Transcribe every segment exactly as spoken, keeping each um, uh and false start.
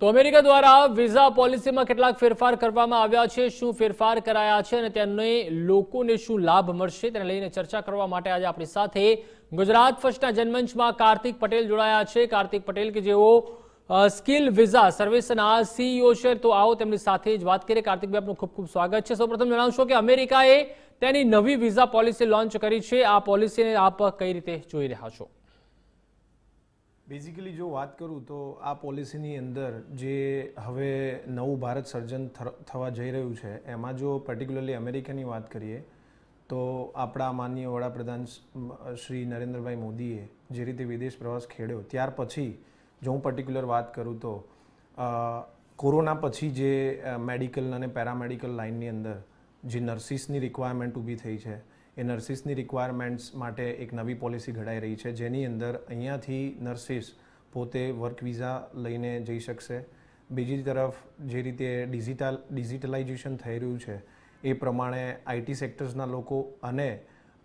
તો અમેરિકા દ્વારા વિઝા પોલિસીમાં કેટલાક ફેરફાર કરવામાં આવ્યા છે। શું ફેરફાર કરાયા છે અને તેનો લોકોને શું લાભ મળશે તેને લઈને ચર્ચા કરવા માટે આજે આપણી સાથે ગુજરાત ફર્સ્ટના જનમંચમાં કાર્તિક પટેલ જોડાયા છે। કાર્તિક પટેલ કે જેઓ સ્કિલ વિઝા સર્વિસના સીઈઓ છે, તો આવો તેમની સાથે જ વાત કરીએ। કાર્તિકભાઈ, આપનું ખૂબ ખૂબ સ્વાગત છે। સૌપ્રથમ જણાવશો કે અમેરિકાએ તેની નવી વિઝા પોલિસી લોન્ચ કરી છે, આ પોલિસીને આપ કઈ રીતે જોઈ રહ્યા છો? बेसिकली जो बात करूँ तो आ पॉलिसी अंदर जे हवे नव भारत सर्जन थवा जई रह्यु छे एमां जो पर्टिक्युलरली अमेरिका की बात करिए तो आपणा माननीय वडाप्रधान श्री नरेन्द्र भाई मोदीए जे रीते विदेश प्रवास खेड्यो त्यार पछी जो हूँ पर्टिक्युलर बात करूँ तो कोरोना पछी जे मेडिकल अने पेरामेडिकल लाइन अंदर जे नर्सिसनी रिक्वायरमेंट ऊभी थई छे ए नर्सिसनी रिक्वायरमेंट्स माटे एक नवी पॉलिसी घड़ाई रही है, जेनी अंदर अहींयाथी नर्सिस पोते वर्क वीजा लईने जई शकशे। बीजी तरफ जे रीते डिजिटल डिजिटलाइजेशन थई रह्युं छे ए प्रमाणे आईटी सेक्टर्सना लोको अने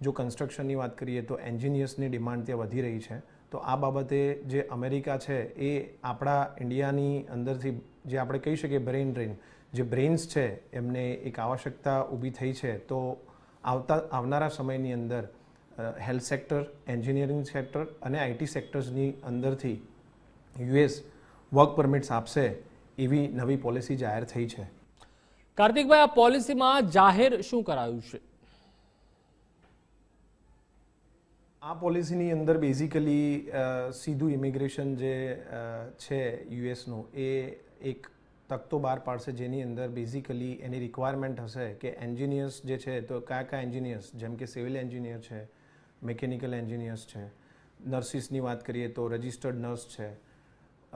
जो कंस्ट्रक्शननी वात करीए तो एंजिनियर्सनी डिमांड त्यां वधी रही है। तो आ बाबते जे अमेरिका है ए आपणा इंडियानी अंदरथी जे आपणे कही शकीए ब्रेन ड्रेन जे ब्रेन्स है एमने एक आवश्यकता ऊभी थई है। तो આવતા આવનારા સમયની અંદર હેલ્થ સેક્ટર, એન્જિનિયરિંગ સેક્ટર અને આઈટી સેક્ટર્સની અંદરથી યુએસ વર્ક પરમિટ્સ આપશે એવી નવી પોલિસી જાહેર થઈ છે। કાર્તિકભાઈ, આ પોલિસીમાં જાહેર શું કરાયું છે? આ પોલિસીની અંદર બેઝિકલી સીધું ઇમિગ્રેશન જે છે યુએસનું એ એક तक तो बहार पड़शे, जेनी अंदर बेसिकली एनी रिक्वायरमेंट हशे कि एंजीनियर्स जे छे तो क्या क्या एंजीनियर्स जेम के सिविल एंजीनियर छे, मेकेनिकल एंजीनियर्स छे, नर्सिसनी बात करिए तो रजिस्टर्ड नर्स छे,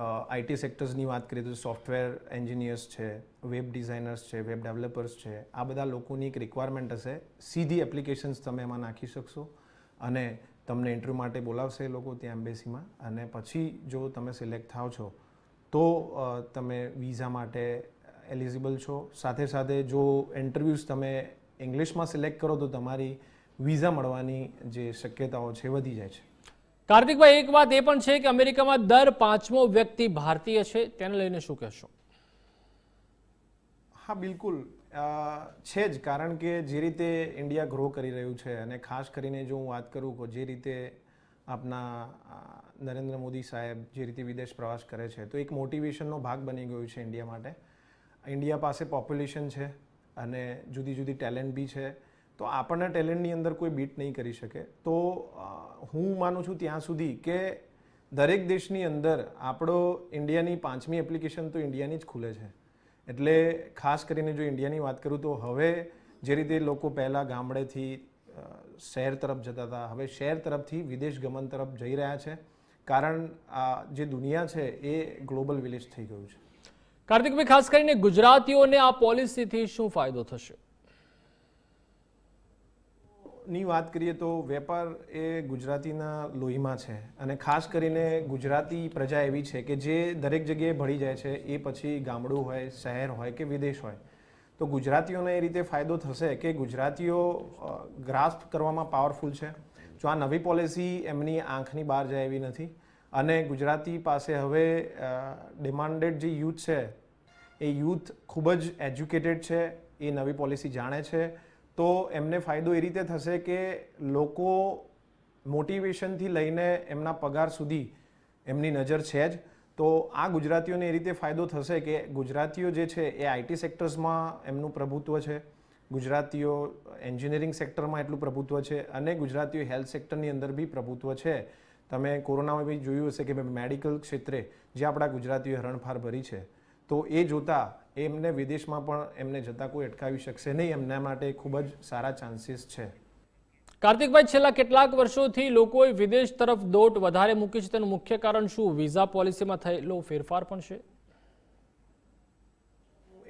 आईटी सेक्टर्सनी बात करिए तो सॉफ्टवेर एंजीनियर्स छे, वेब डिजाइनर्स छे, वेब डेवलपर्स छे। आ बधा लोकोनी एक रिक्वायरमेंट हशे, सीधी एप्लिकेशन्स तमे एमां नाखी शकशो अने तमने इंटरव्यू माटे बोलावशे लोको त्यां एम्बेसीमां अने पछी जो तमे सिलेक्ट थाओ छो तो तमे वीज़ा माटे एलिजिबल छो। साथे साथे जो इंटरव्यूज तमे इंग्लिश में सिलेक्ट करो तो तमारी वीज़ा मळवानी जे शक्यताओ छे वधी जाय छे। कार्तिक भाई, एक बात ए पण छे कि अमेरिका में दर पांचमो व्यक्ति भारतीय छे, तेने लईने शुं कहेशो? हाँ, बिल्कुल छे ज, कारण के जे रीते इंडिया ग्रो करी रह्युं छे अने खास करीने जो हूँ बात करूँ तो जे रीते अपना नरेंद्र मोदी साहेब जे रीते विदेश प्रवास करे छे तो एक मोटिवेशननो भाग बनी गयो छे इंडिया माटे। इंडिया पासे पॉप्युलेशन छे अने जुदी जुदी टेलेंट भी छे तो आपणने टेलेंटनी अंदर कोई बीट नहीं करी शके। तो हूँ मानु छूं त्यां सुधी के दरेक देशनी अंदर आपणो इंडियानी पांचमी एप्लिकेशन तो इंडियानी ज खुले छे। एटले खास करीने जो इंडियानी वात करूँ तो हवे जे रीते लोको पहेला गामडेथी शहर तरफ जता था, हवे शहर तरफ थी विदेश गमन तरफ जई रह्या छे, कारण जे दुनिया छे ए ग्लोबल विलेज थई गयुं छे। कार्तिक भाई, खास करीने गुजरातीओने आ पॉलिसी थी शुं फायदो थशे ની વાત करिए तो वेपार ए गुजरातीना लोहीमां छे अने खास करीने गुजराती प्रजा एवी छे के जे दरेक जग्याए भळी जाय छे, ए पछी गामडुं होय, शहर होय के विदेश होय। तो गुजरातीओने ए रीते फायदो थशे के गुजरातीओ ग्रास्प करवामां पावरफुल छे। जो आ नवी पॉलिसी एमनी आंखनी बहार जाय एवी नथी अने गुजराती पासे हवे डिमांडेड जे यूथ छे ए यूथ खूब ज एज्युकेटेड छे, ए नवी पॉलिसी जाणे छे तो एमने फायदो ए रीते थशे के लोको मोटिवेशन थी लईने एमना पगार सुधी एमनी नजर छे ज। तो आ गुजरातीओने ए रीते फायदो थशे के गुजरातीओ जे छे ए आईटी सेक्टर्स में एमनुं प्रभुत्व छे, गुजरातीओ एंजीनियरिंग सेक्टर में एटलुं प्रभुत्व छे अने गुजरातीओ हेल्थ सेक्टरनी अंदर भी प्रभुत्व छे। तमे कोरोनामां भी जोयुं हशे के मेडिकल क्षेत्रे जे आपणा गुजरातीओए हरणफार भरी छे तो ए जोता एमने विदेशमां पण एमने जता कोई अटकावी शकशे नहीं, एमना माटे खूब ज सारा चांसीस छे। कार्तिक भाई, छेल्ला केटलाक वर्षोथी लोकोए विदेश तरफ दौट वधारे मूकी छे, तेनुं मुख्य कारण शुं? वीजा पॉलिसीमां थयेलो फेरफार पण छे?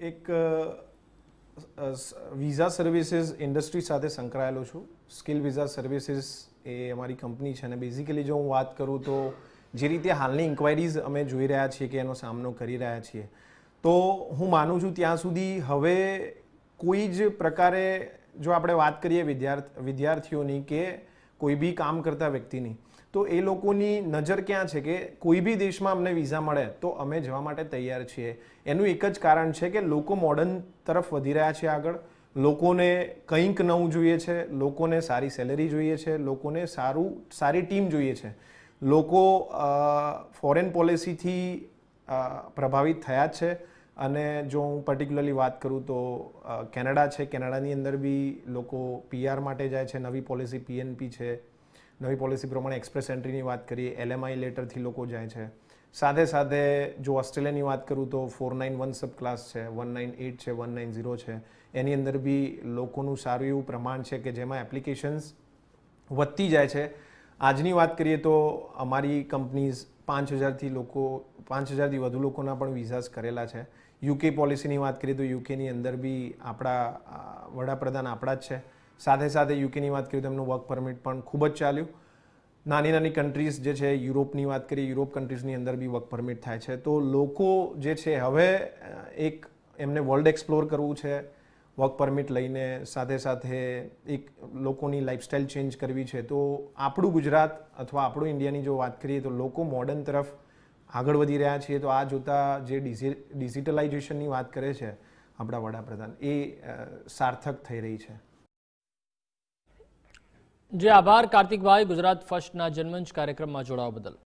एक वीजा सर्विसेस इंडस्ट्री साथे संकळायेलो छुं। स्किल वीजा सर्विसेस ए अमारी कंपनी छे अने बेसिकली जो हूँ बात करूँ तो जे रीते हालनी इन्क्वायरीज अमे जोई रह्या छीए के एनो सामनो करी रह्या छीए तो हूँ मानुं छुं त्यां सुधी हवे कोई ज प्रकारे जो आपणे बात करिए विद्यार्थी विद्यार्थियों की के कोई भी काम करता व्यक्ति नहीं तो ए लोकोनी नजर क्या है कि कोई भी देश में अमने वीजा मळे तो अमे जवा माटे तैयार छे। एनु एक ज कारण है कि लोको मॉडर्न तरफ वधी रह्या छे, आगळ लोकोने कंईक नवुं जोईए छे, लोकोने सारी सेलरी जोईए छे, लोकोने सारू सारी टीम जोईए छे। लोको फॉरेन पॉलिसी थी प्रभावित थया छे। अने जो हूँ पर्टिक्युलरली बात करूँ तो केनेडा है, केनेडानी अंदर भी लोग पी आर माटे जाए छे, नवी पॉलिसी पी एन पी है, नवी पॉलिसी प्रमाण एक्सप्रेस एंट्री की बात करिए एल एम आई लेटर थी लोग जाए छे। साथे साथे जो ऑस्ट्रेलिया की बात करूँ तो four nine one sub class है, वन नाइन एट है, वन नाइन जीरो है, एनी अंदर भी लोगों सारू एवं प्रमाण है कि जेमा एप्लिकेशन्स वधती जाए छे। आजनी बात करिए तो अमारी कंपनीज पांच हज़ार थी लोको पांच हज़ार थी वधु लोकोना पण विजाज करेला छे। यूके पॉलिसी नी वात करीए तो यूके नी अंदर भी आपड़ा वडाप्रधान आपड़ा ज छे। साथे साथे यूके नी वात करीए तो एमनुं वर्क परमिट पण खूब ज चाल्युं। नानी नानी कंट्रीज जे छे यूरोप नी वात करीए, यूरोप कंट्रीज नी अंदर भी वर्क परमिट थाय छे। तो लोको जे छे हवे एक एमने वर्ल्ड एक्सप्लोर करवुं छे वर्क परमिट लईने, साथे साथे एक लोकोनी लाइफस्टाइल चेन्ज करवी छे। तो आपणुं गुजरात अथवा आपणुं इंडियानी जो वात करीए तो लोको मॉडर्न तरफ आगळ वधी रह्या छे। तो आ जोता जे डिजिटलाइजेशननी वात करे छे आपणा वडाप्रधान ए सार्थक थई रही छे। जे आभार कार्तिकभाई गुजरात फर्स्टना जनमंच कार्यक्रममां जोडावा बदल।